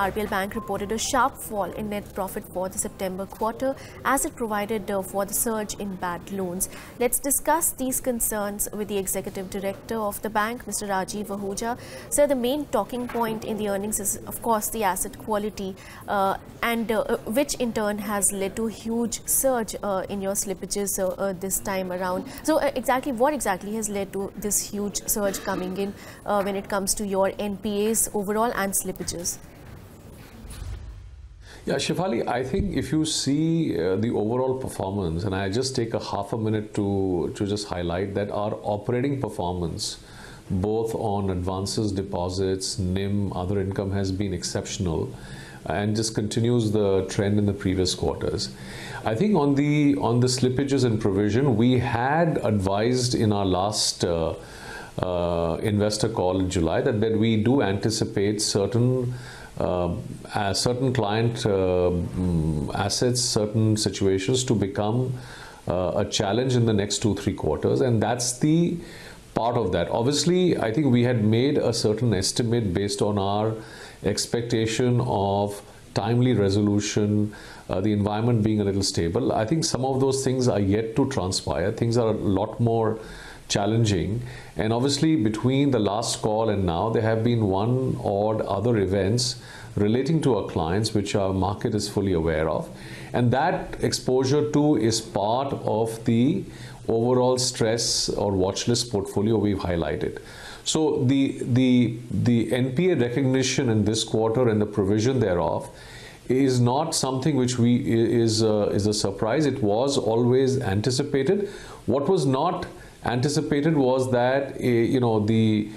RBL Bank reported a sharp fall in net profit for the September quarter as it provided for the surge in bad loans. Let's discuss these concerns with the Executive Director of the bank, Mr. Rajiv Ahuja. Sir, the main talking point in the earnings is, of course, the asset quality, which in turn has led to huge surge in your slippages this time around. So what exactly has led to this huge surge coming in when it comes to your NPAs overall and slippages? Yeah, Shivali, I think if you see the overall performance, and I just take a half a minute to just highlight that our operating performance, both on advances, deposits, NIM, other income, has been exceptional and just continues the trend in the previous quarters. I think on the slippages and provision, we had advised in our last investor call in July that we do anticipate certain client assets, certain situations to become a challenge in the next 2-3 quarters, and that's the part of that. Obviously, I think we had made a certain estimate based on our expectation of timely resolution, the environment being a little stable. I think some of those things are yet to transpire. Things are a lot more challenging, and obviously between the last call and now there have been one or other events relating to our clients which our market is fully aware of, and that exposure too is part of the overall stress or watchlist portfolio we've highlighted. So the NPA recognition in this quarter and the provision thereof is not something which is a surprise. It was always anticipated. What was not anticipated was that the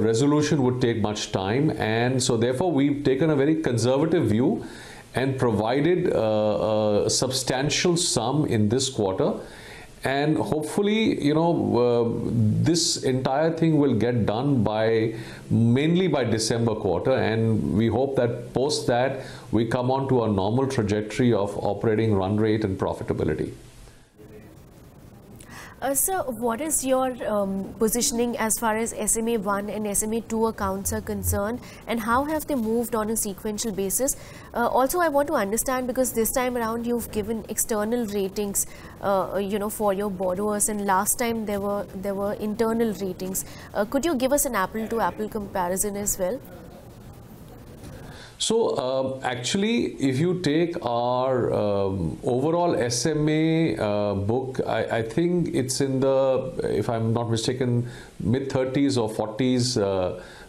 resolution would take much time, and so therefore we've taken a very conservative view and provided a substantial sum in this quarter, and hopefully this entire thing will get done mainly by December quarter, and we hope that post that we come on to a normal trajectory of operating run rate and profitability. Sir, what is your positioning as far as SMA1 and SMA2 accounts are concerned, and how have they moved on a sequential basis? Also, I want to understand, because this time around you've given external ratings, for your borrowers, and last time there were internal ratings. Could you give us an apple-to-apple comparison as well? So actually, if you take our overall SMA book, I think it's in the, if I'm not mistaken, mid-30s or 40s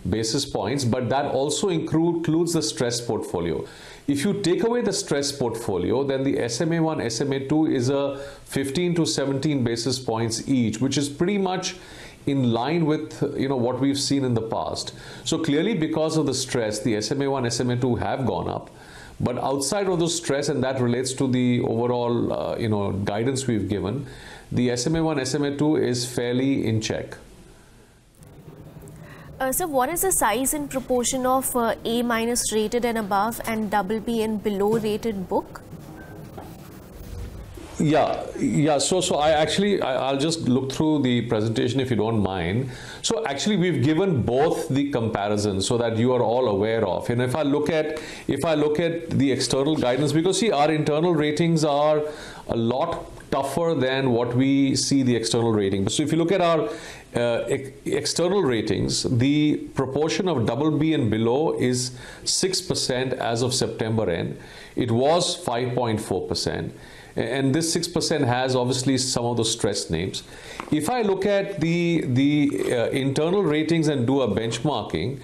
basis points, but that also includes the stress portfolio. If you take away the stress portfolio, then the SMA1, SMA2 is a 15 to 17 basis points each, which is pretty much in line with what we've seen in the past. So clearly, because of the stress, the SMA1, SMA2 have gone up, but outside of the stress, and that relates to the overall guidance we've given, the SMA1, SMA2 is fairly in check. So what is the size and proportion of A- rated and above and BB and below rated book? Yeah. So I'll just look through the presentation if you don't mind. So actually, we've given both the comparisons so that you are all aware of. And if I look at the external guidance, because see, our internal ratings are a lot tougher than what we see the external rating. But so if you look at our external ratings, the proportion of BB and below is 6% as of September end. It was 5.4%. And this 6% has obviously some of the stress names. If I look at the internal ratings and do a benchmarking,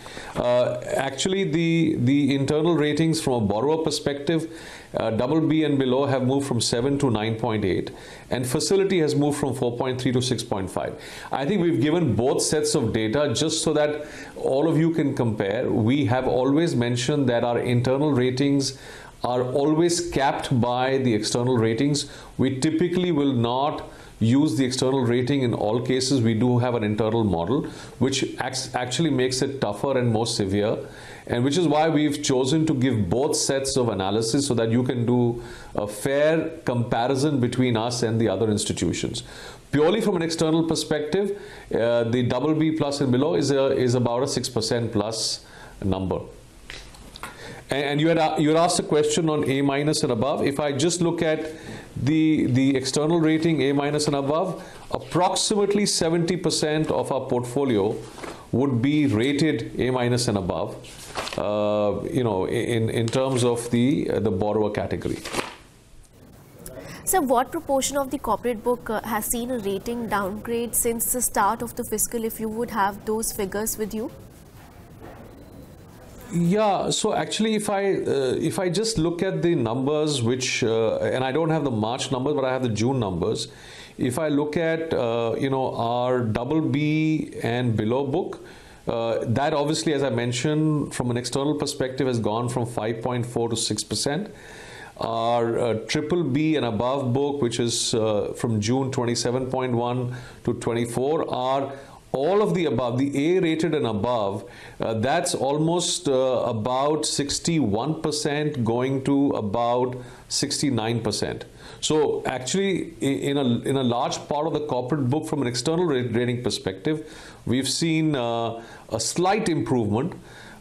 actually the internal ratings from a borrower perspective, BB and below have moved from 7 to 9.8, and facility has moved from 4.3 to 6.5. I think we've given both sets of data just so that all of you can compare. We have always mentioned that our internal ratings are always capped by the external ratings. We typically will not use the external rating in all cases. We do have an internal model, which actually makes it tougher and more severe, and which is why we've chosen to give both sets of analysis so that you can do a fair comparison between us and the other institutions. Purely from an external perspective, the BB plus and below is about a 6% plus number. And you had asked a question on A minus and above. If I just look at the external rating A minus and above, approximately 70% of our portfolio would be rated A minus and above, you know, in terms of the borrower category. So what proportion of the corporate book has seen a rating downgrade since the start of the fiscal, if you would have those figures with you? Yeah, so actually if I just look at the numbers, which and I don't have the March numbers, but I have the June numbers. If I look at you know, our BB and below book, that obviously, as I mentioned, from an external perspective has gone from 5.4 to 6%. Our BB and above book, which is from June 27.1 to 24, are all of the above, the A rated and above, that's almost about 61% going to about 69%. So actually, in a large part of the corporate book, from an external rating perspective, we've seen a slight improvement.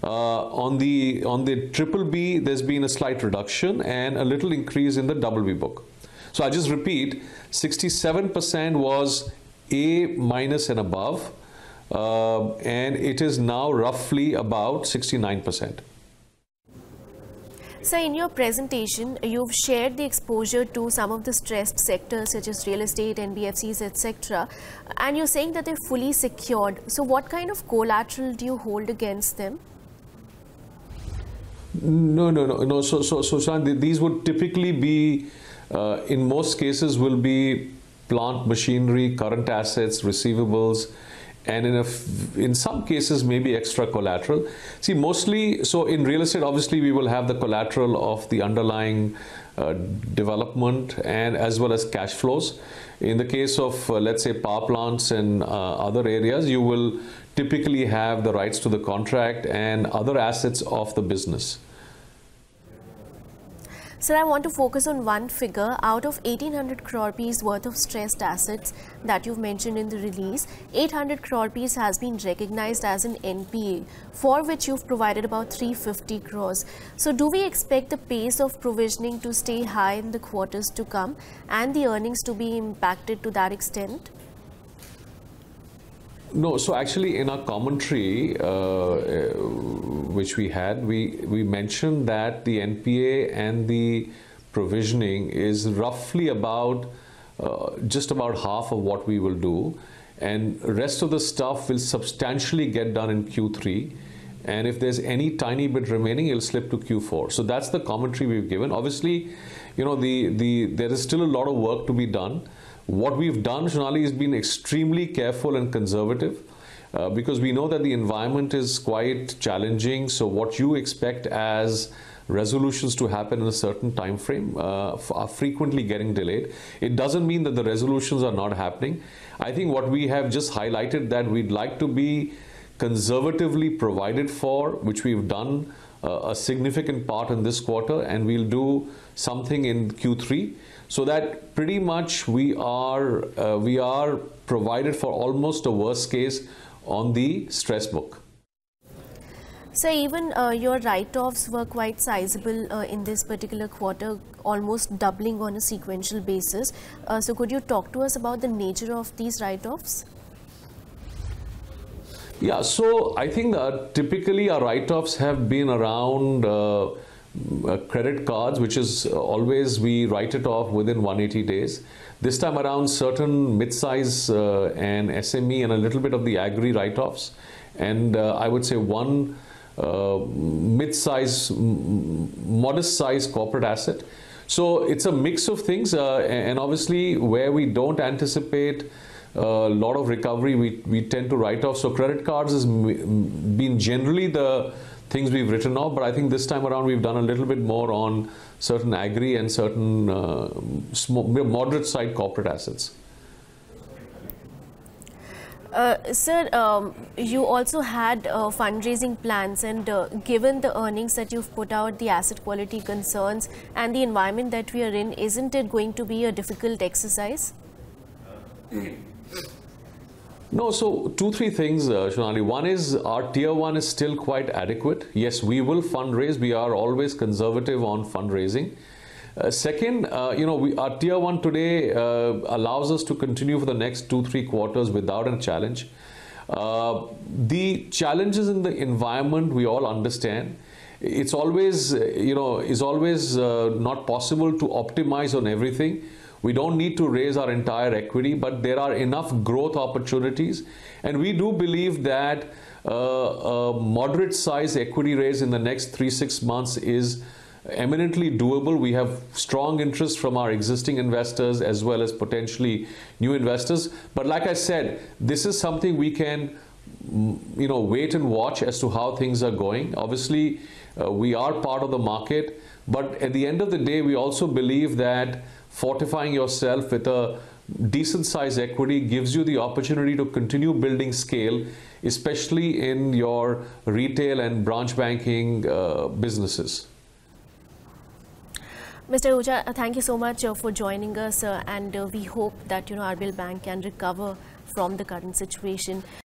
On the BB, there's been a slight reduction and a little increase in the BB book. So I just repeat, 67% was A minus and above. And it is now roughly about 69%. So in your presentation, you've shared the exposure to some of the stressed sectors such as real estate, NBFCs, etc. And you're saying that they're fully secured. So what kind of collateral do you hold against them? No. So Shunali, these would typically be, in most cases, will be plant machinery, current assets, receivables, and in some cases maybe extra collateral. See, mostly, so in real estate, obviously we will have the collateral of the underlying development and as well as cash flows. In the case of let's say power plants and other areas, you will typically have the rights to the contract and other assets of the business. Sir, I want to focus on one figure. Out of 1,800 crore rupees worth of stressed assets that you've mentioned in the release, 800 crore rupees has been recognized as an NPA, for which you've provided about 350 crores. So do we expect the pace of provisioning to stay high in the quarters to come and the earnings to be impacted to that extent? No, so actually in our commentary, which we had, we mentioned that the NPA and the provisioning is roughly about just about half of what we will do, and rest of the stuff will substantially get done in Q3, and if there's any tiny bit remaining, it'll slip to Q4. So that's the commentary we've given. Obviously, you know, there is still a lot of work to be done. What we've done, Shunali, has been extremely careful and conservative because we know that the environment is quite challenging. So what you expect as resolutions to happen in a certain time frame are frequently getting delayed. It doesn't mean that the resolutions are not happening. I think what we have just highlighted, that we'd like to be conservatively provided for, which we've done a significant part in this quarter, and we'll do something in Q3. So that pretty much we are provided for almost a worst case on the stress book. So even your write-offs were quite sizable in this particular quarter, almost doubling on a sequential basis. So could you talk to us about the nature of these write-offs? Yeah, so I think typically our write-offs have been around credit cards, which is always we write it off within 180 days. This time around, certain mid-size and SME and a little bit of the agri write-offs, and I would say one mid-size, modest size corporate asset. So it's a mix of things, and obviously where we don't anticipate a lot of recovery, we tend to write off. So credit cards has been generally the things we've written off, but I think this time around we've done a little bit more on certain agri and certain small, moderate side corporate assets. Sir, you also had fundraising plans, and given the earnings that you've put out, the asset quality concerns and the environment that we are in, isn't it going to be a difficult exercise? No, so two, three things, Shunali. One is our tier one is still quite adequate. Yes, we will fundraise. We are always conservative on fundraising. Second, our tier one today allows us to continue for the next two, 3 quarters without a challenge. The challenges in the environment we all understand. It's always, not possible to optimize on everything. We don't need to raise our entire equity, but there are enough growth opportunities. And we do believe that a moderate size equity raise in the next 3-6 months is eminently doable. We have strong interest from our existing investors as well as potentially new investors. But like I said, this is something we can, wait and watch as to how things are going. Obviously, we are part of the market, but at the end of the day, we also believe that fortifying yourself with a decent size equity gives you the opportunity to continue building scale, especially in your retail and branch banking businesses. Mr. Ahuja, thank you so much for joining us, and we hope that RBL Bank can recover from the current situation.